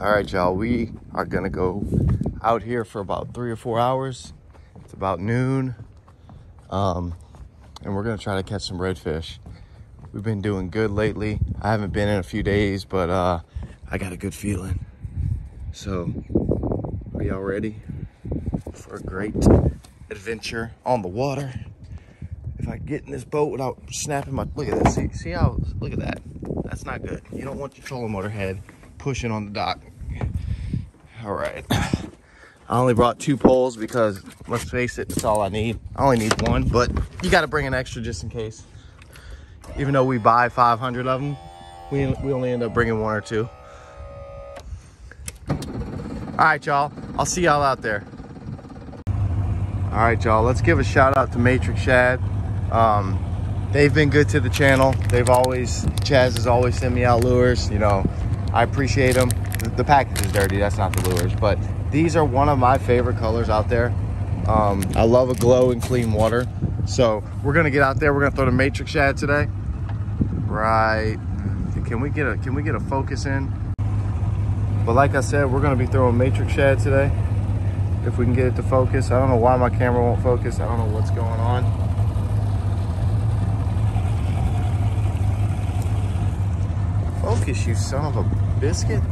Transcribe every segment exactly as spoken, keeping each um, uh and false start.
All right, y'all, we are gonna go out here for about three or four hours. It's about noon, um, and we're gonna try to catch some redfish. We've been doing good lately. I haven't been in a few days, but uh, I got a good feeling. So, are y'all ready for a great adventure on the water? If I get in this boat without snapping my, look at this, see, see how, look at that. That's not good. You don't want your trolling motor head pushing on the dock. All right. I only brought two poles because, let's face it, that's all I need. I only need one, but you gotta bring an extra just in case. Even though we buy five hundred of them, we, we only end up bringing one or two. All right, y'all, I'll see y'all out there. All right, y'all, let's give a shout out to Matrix Shad. Um, they've been good to the channel. They've always, Chaz has always sent me out lures. You know, I appreciate them. The, the package is dirty, that's not the lures, but these are one of my favorite colors out there. Um, I love a glow and clean water. So we're gonna get out there. We're gonna throw the Matrix Shad today. Right? Can we get a can we get a focus in? But like I said, we're gonna be throwing Matrix Shad today. If we can get it to focus. I don't know why my camera won't focus. I don't know what's going on. Focus, you son of a biscuit.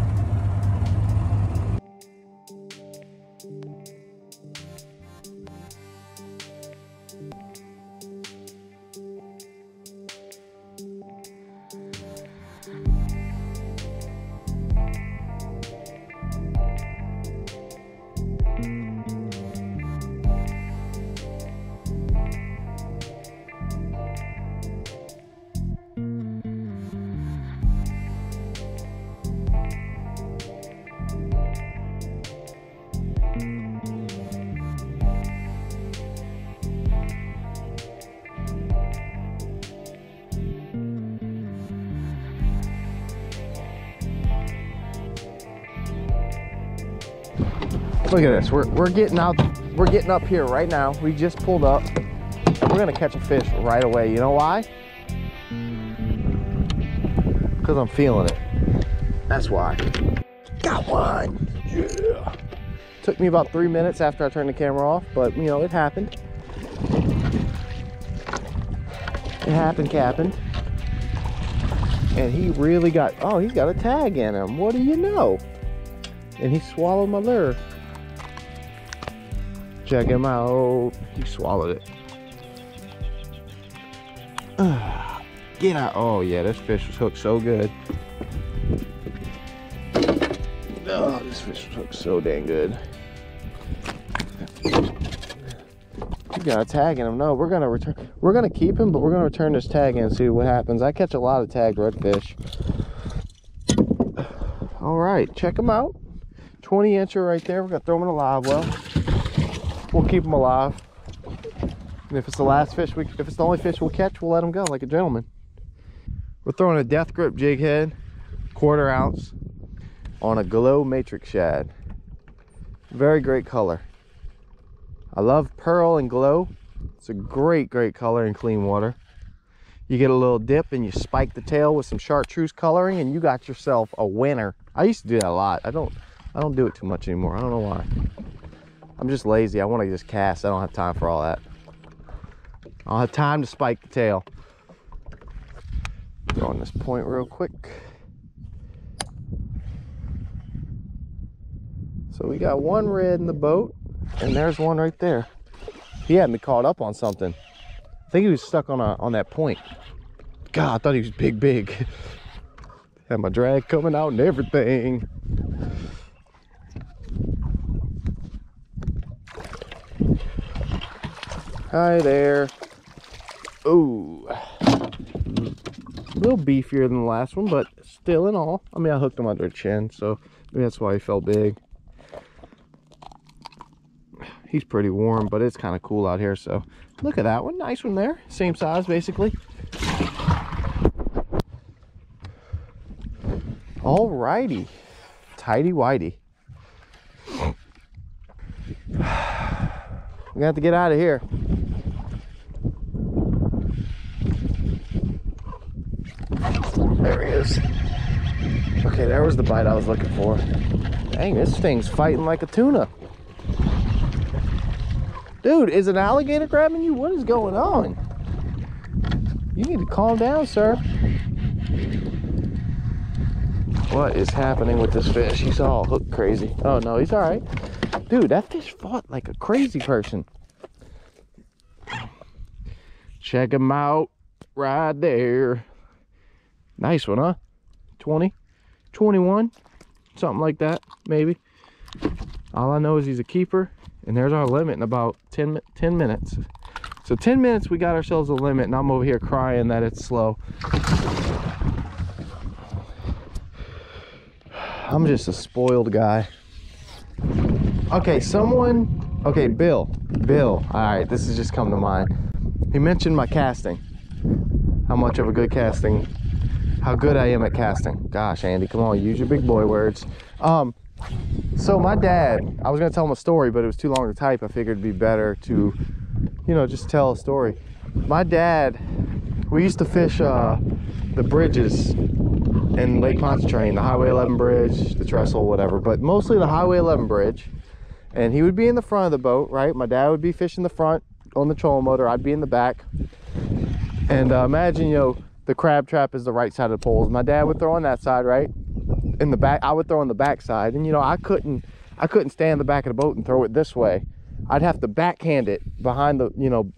Look at this, we're, we're getting out, we're getting up here right now. We just pulled up and we're gonna catch a fish right away. You know why? Because I'm feeling it. That's why. Got one, yeah. Took me about three minutes after I turned the camera off, but you know, it happened. It happened, Captain. And he really got, oh, he's got a tag in him. What do you know? And he swallowed my lure. Check him out. He swallowed it. Uh, get out. Oh, yeah, this fish was hooked so good. Oh, this fish was hooked so dang good. You got a tag in him. No, we're going to return. We're going to keep him, but we're going to return this tag in and see what happens. I catch a lot of tagged redfish. All right, check him out. twenty incher right there. We're going to throw him in a live well. We'll keep them alive, and if it's the last fish, we, if it's the only fish we'll catch, we'll let them go like a gentleman. We're throwing a death grip jig head, quarter ounce, on a glow Matrix Shad. Very great color. I love pearl and glow. It's a great, great color in clean water. You get a little dip and you spike the tail with some chartreuse coloring, and you got yourself a winner. I used to do that a lot. I don't, I don't do it too much anymore. I don't know why. I'm just lazy. I want to just cast. I don't have time for all that. I don't have time to spike the tail. Go on this point real quick. So we got one red in the boat, and there's one right there. He had me caught up on something. I think he was stuck on a on that point. God, I thought he was big, big. Had my drag coming out and everything. Hi there. Ooh. A little beefier than the last one, but still in all. I mean, I hooked him under a chin, so maybe that's why he felt big. He's pretty warm, but it's kind of cool out here, so. Look at that one. Nice one there. Same size, basically. Alrighty. Tighty-whitey. We're going to have to get out of here. There he is. Okay, there was the bite I was looking for. Dang, this thing's fighting like a tuna. Dude, is an alligator grabbing you? What is going on? You need to calm down, sir. What is happening with this fish? He's all hooked crazy. Oh, no, he's all right. Dude, that fish fought like a crazy person. Check him out right there. Nice one, huh? twenty, twenty-one, something like that, maybe. All I know is he's a keeper, and there's our limit in about ten, ten minutes. So ten minutes, we got ourselves a limit, and I'm over here crying that it's slow. I'm just a spoiled guy. Okay, someone, okay, Bill, Bill. All right, this is just come to mind. He mentioned my casting, how much of a good casting, how good I am at casting. Gosh, Andy, come on, use your big boy words. Um, so my dad, I was gonna tell him a story, but it was too long to type. I figured it'd be better to, you know, just tell a story. My dad, we used to fish uh, the bridges in Lake Pontchartrain, the Highway eleven bridge, the trestle, whatever, but mostly the Highway eleven bridge. And he would be in the front of the boat, right? My dad would be fishing the front on the trolling motor. I'd be in the back. And uh, imagine, you know, the crab trap is the right side of the poles. My dad would throw on that side, right? In the back, I would throw on the back side. And you know, I couldn't, I couldn't stay in the back of the boat and throw it this way. I'd have to backhand it behind the, you know,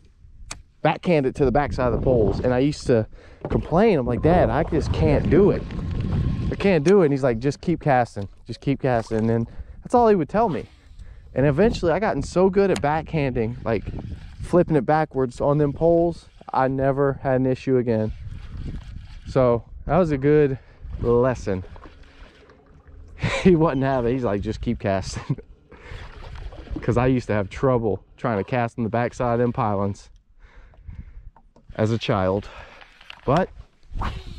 backhand it to the back side of the poles. And I used to complain. I'm like, Dad, I just can't do it. I can't do it. And he's like, just keep casting, just keep casting. And then that's all he would tell me. And eventually I gotten so good at backhanding, like flipping it backwards on them poles, I never had an issue again. So that was a good lesson. He wasn't having it. He's like, just keep casting. Because I used to have trouble trying to cast on the backside of them pylons as a child. But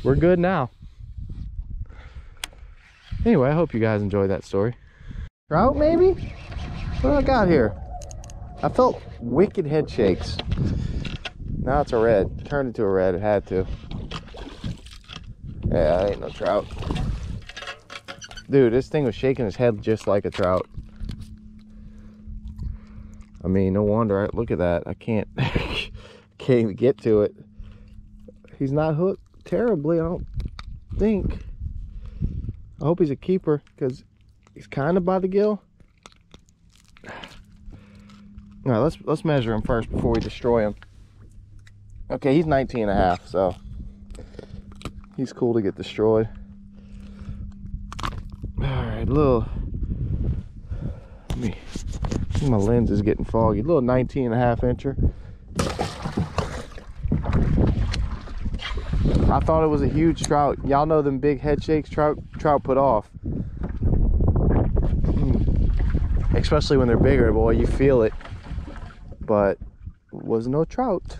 we're good now. Anyway, I hope you guys enjoyed that story. Trout, maybe? What do I got here? I felt wicked head shakes. Now it's a red. Turned into a red. It had to. Yeah, that ain't no trout. Dude, this thing was shaking his head just like a trout. I mean, no wonder. Look at that. I can't, can't even get to it. He's not hooked terribly, I don't think. I hope he's a keeper because he's kind of by the gill. All right, let's, let's measure him first before we destroy him. Okay, he's nineteen and a half, so he's cool to get destroyed. All right, little... Let me... My lens is getting foggy. Little nineteen and a half incher. I thought it was a huge trout. Y'all know them big head shakes trout trout put off. Especially when they're bigger, boy, you feel it. But it was no trout.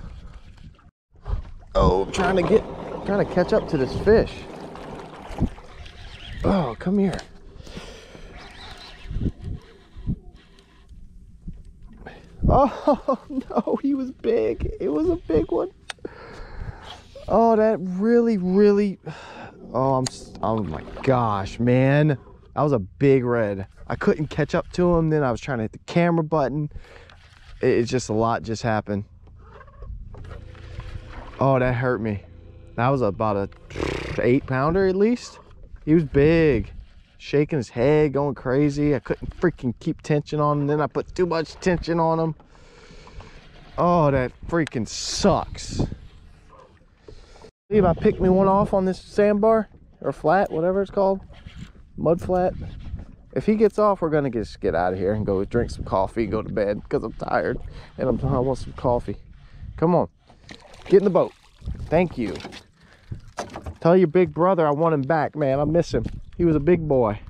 Oh, I'm trying to get trying to catch up to this fish. Oh, come here. Oh no, he was big. It was a big one. Oh, that really, really. Oh, I'm. Oh my gosh, man, that was a big red. I couldn't catch up to him. Then I was trying to hit the camera button. It, it's just a lot just happened. Oh, that hurt me. That was about a eight pounder at least. He was big. Shaking his head, going crazy. I couldn't freaking keep tension on him. Then I put too much tension on him. Oh, that freaking sucks. If I picked me one off on this sandbar or flat, whatever it's called, mud flat. If he gets off, we're gonna just get out of here and go drink some coffee, go to bed, because I'm tired and I'm, I want some coffee. Come on, get in the boat. Thank you. Tell your big brother I want him back, man. I miss him. He was a big boy.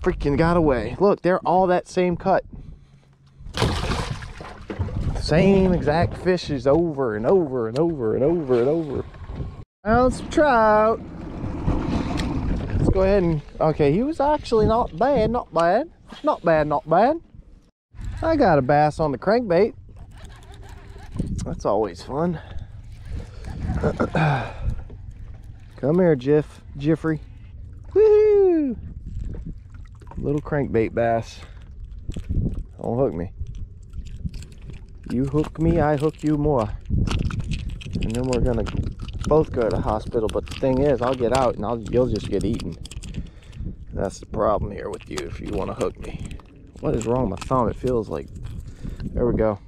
Freaking got away. Look, they're all that same cut. Same exact fishes over and over and over and over and over. Found some trout. Let's go ahead and, okay, he was actually not bad, not bad. Not bad, not bad. I got a bass on the crankbait. That's always fun. Come here, Jeff, Jeffrey. Woohoo! Little crankbait bass. Don't hook me. You hook me, I hook you more. And then we're gonna both go to the hospital. But the thing is, I'll get out and I'll, you'll just get eaten. That's the problem here with you if you want to hook me. What is wrong with my thumb? It feels like... There we go.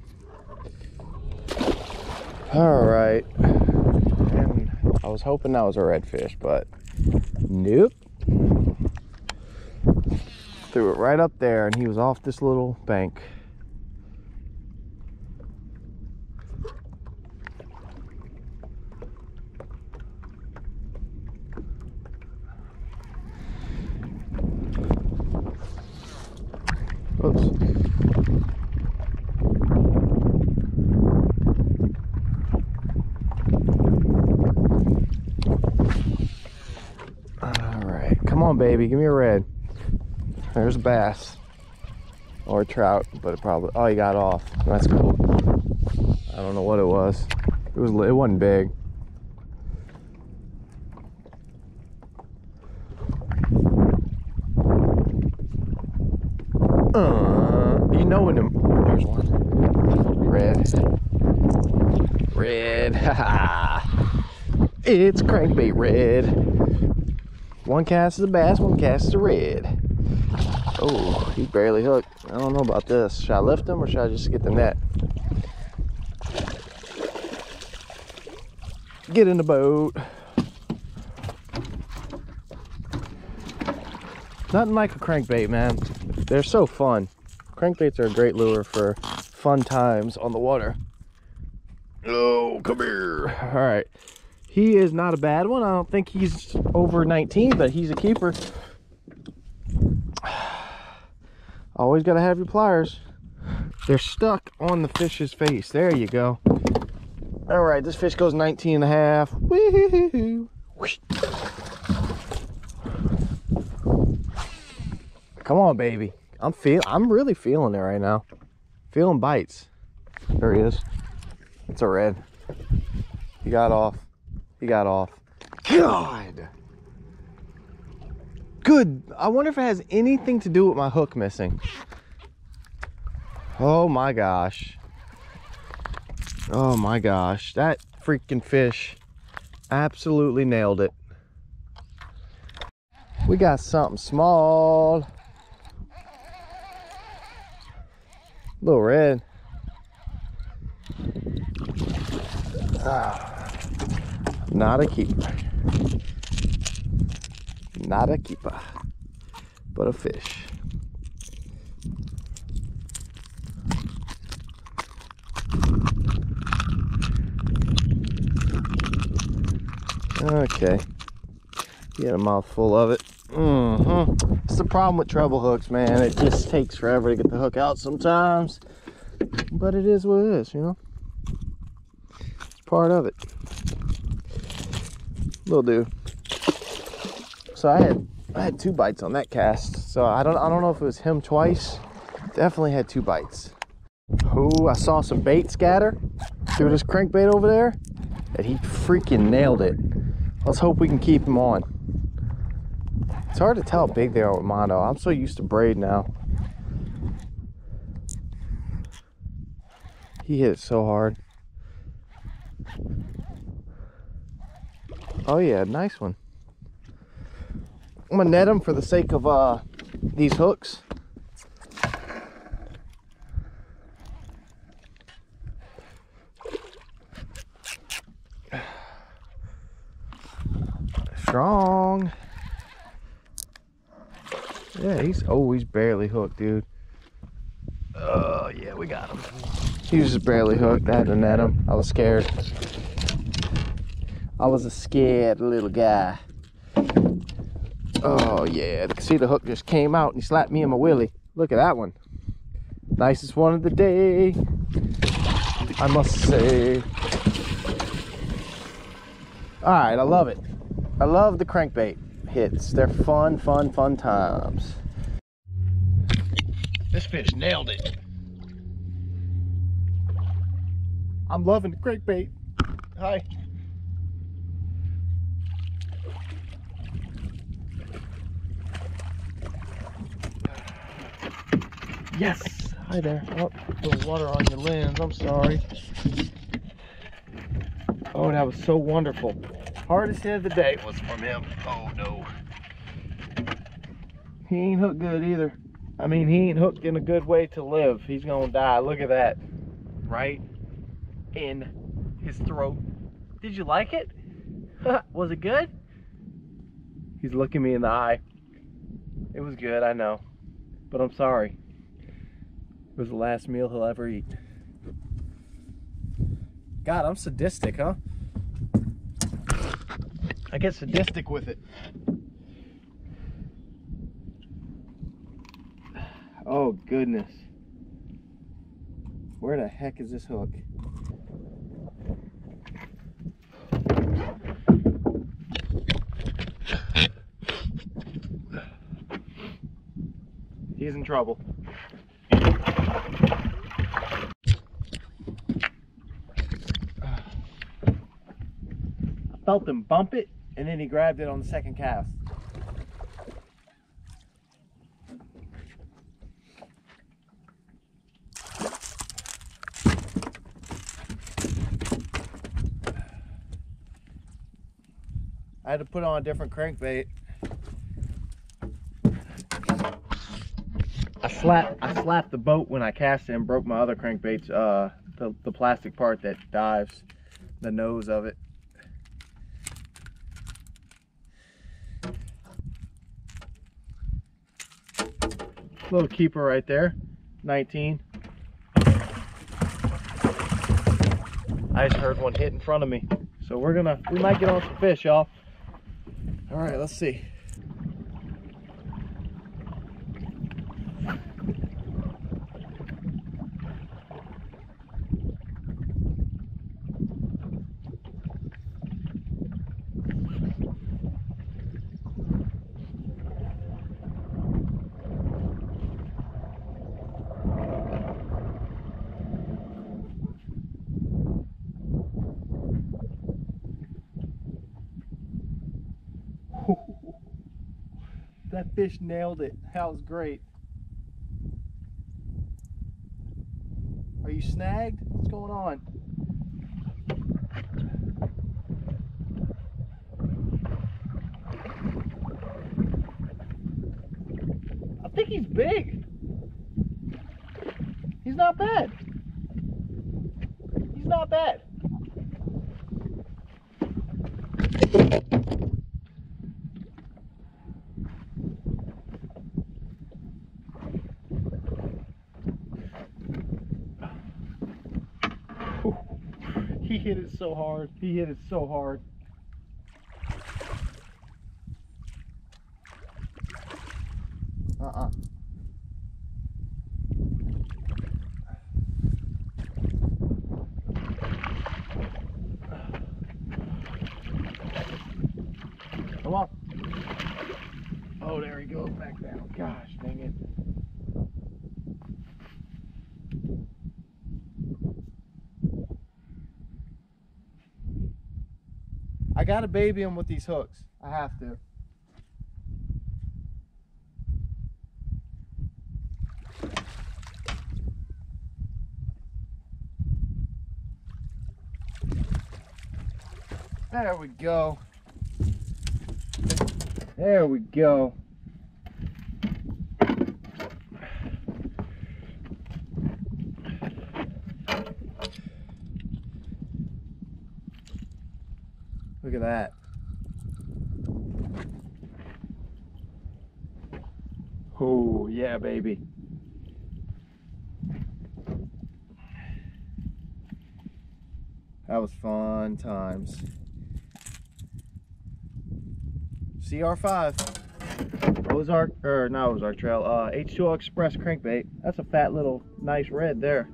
Alright. And I was hoping that was a redfish, but... Nope. Threw it right up there and he was off this little bank. Baby, give me a red. There's a bass or a trout, but it probably... Oh, he got off. That's cool. I don't know what it was. It was. It wasn't big. Uh, you know when... The, there's one. Red. Red. Haha. It's crankbait red. One cast is a bass, one cast is a red. Oh, he barely hooked. I don't know about this. Should I lift him or should I just get the net? Get in the boat. Nothing like a crankbait, man. They're so fun. Crankbaits are a great lure for fun times on the water. Oh, come here. All right. He is not a bad one. I don't think he's over nineteen, but he's a keeper. Always got to have your pliers. They're stuck on the fish's face. There you go. All right, this fish goes nineteen and a half. Woo-hoo-hoo-hoo. Come on, baby. I'm feel I'm really feeling it right now. Feeling bites. There he is. It's a red. He got off. He got off. God. Good. I wonder if it has anything to do with my hook missing. Oh my gosh. Oh my gosh. That freaking fish absolutely nailed it. We got something small. Little red. Ah. Not a keeper, not a keeper, but a fish. Okay, get a mouthful of it. Mm-hmm. It's the problem with treble hooks, man. It just takes forever to get the hook out sometimes, but it is what it is, you know. It's part of it. Will do. So I had I had two bites on that cast. So I don't I don't know if it was him twice. Definitely had two bites. Oh, I saw some bait scatter through this crankbait over there, and he freaking nailed it. Let's hope we can keep him on. It's hard to tell how big they are with mono. I'm so used to braid now. He hit it so hard. Oh yeah, nice one. I'm gonna net them for the sake of uh, these hooks. Strong. Yeah, he's always barely hooked, dude. Oh yeah, we got him. He was just barely hooked. I had to net him. I was scared. I was a scared little guy. Oh yeah, see the hook just came out and he slapped me in my willy. Look at that one. Nicest one of the day, I must say. All right, I love it. I love the crankbait hits. They're fun, fun, fun times. This fish nailed it. I'm loving the crankbait. Hi. Yes! Hi there. Oh, a little water on your lens. I'm sorry. Oh, that was so wonderful. Hardest hit of the day was from him. Oh, no. He ain't hooked good either. I mean, he ain't hooked in a good way to live. He's gonna die. Look at that. Right in his throat. Did you like it? Was it good? He's looking me in the eye. It was good, I know. But I'm sorry. It was the last meal he'll ever eat. God, I'm sadistic, huh? I get sadistic with it. Oh, goodness. Where the heck is this hook? He's in trouble. I felt him bump it, and then he grabbed it on the second cast. I had to put on a different crankbait. I slapped, I slapped the boat when I cast it and broke my other crankbait's, uh, the, the plastic part that dives, the nose of it. Little keeper right there, nineteen. I just heard one hit in front of me. So we're gonna, we might get on some fish, y'all. All right, let's see. That fish nailed it. That was great. Are you snagged? What's going on? I think he's big. He's not bad. He's not bad. He hit it so hard. He hit it so hard. Uh-uh. Come on. Oh, there he goes back down. Gosh, dang it. I gotta baby him with these hooks. I have to. There we go. There we go. Look at that. Oh, yeah, baby. That was fun times. C R five. Ozark, or not Ozark Trail, uh, H two O Express crankbait. That's a fat little nice red there.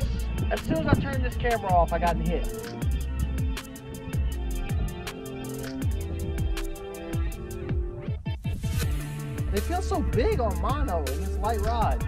As, as soon as I turned this camera off, I got hit. It feels so big on mono and this light rod.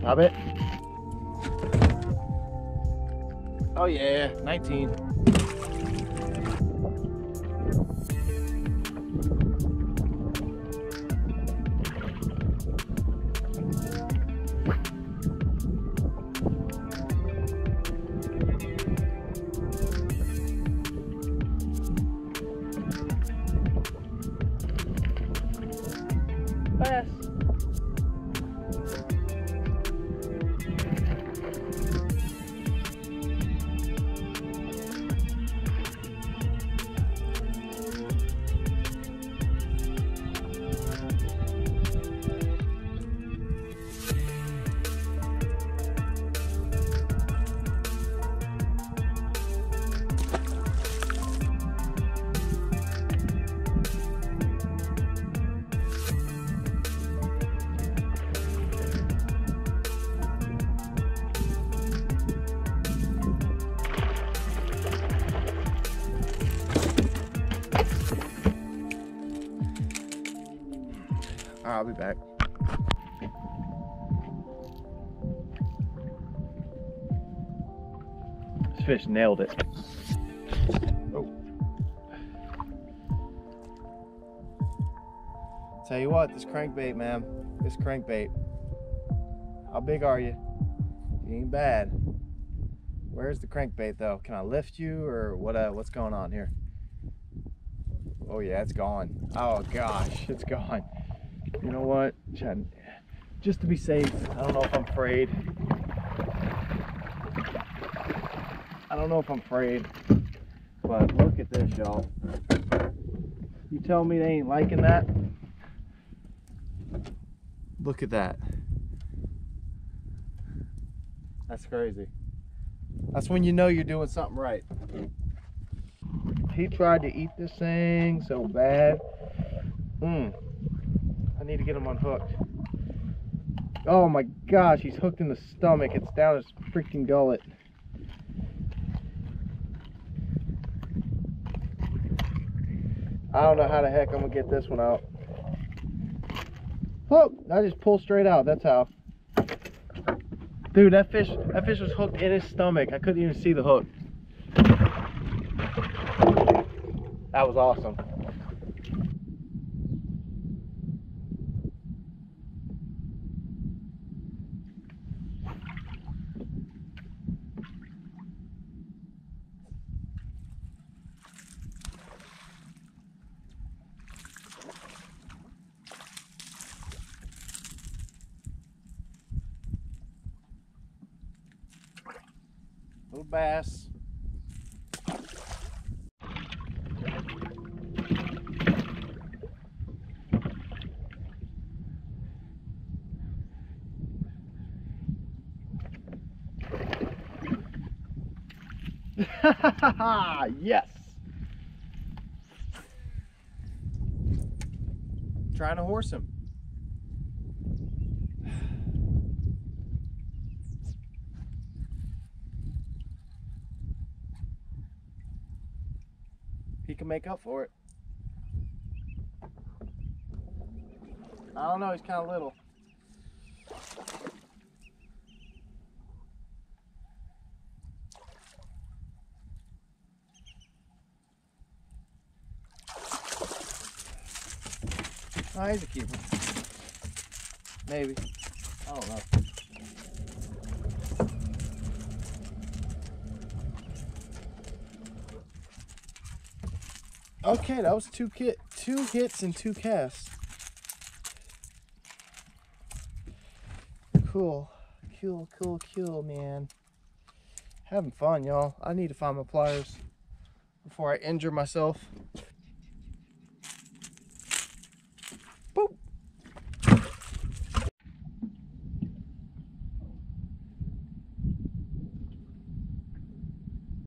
Stop it. Oh yeah, nineteen. Pass. I'll be back. This fish nailed it. Oh. Tell you what, this crankbait, man. This crankbait. How big are you? You ain't bad. Where's the crankbait though? Can I lift you or what? Uh, what's going on here? Oh yeah, it's gone. Oh gosh, it's gone. You know what, just to be safe, I don't know if I'm afraid. I don't know if I'm afraid, but look at this, y'all. You tell me they ain't liking that? Look at that. That's crazy. That's when you know you're doing something right. He tried to eat this thing so bad. Mmm. Need to get him unhooked. Oh my gosh, he's hooked in the stomach. It's down his freaking gullet. I don't know how the heck I'm gonna get this one out. Oh, I just pulled straight out. That's how. Dude, that fish that fish was hooked in his stomach. I couldn't even see the hook. That was awesome. Little bass. Yes. Trying to horse him. He can make up for it. I don't know, he's kind of little. Oh, he's a keeper. Maybe. I don't know. Okay, that was two, kit, two hits and two casts. Cool, cool, cool, cool, man. Having fun, y'all. I need to find my pliers before I injure myself.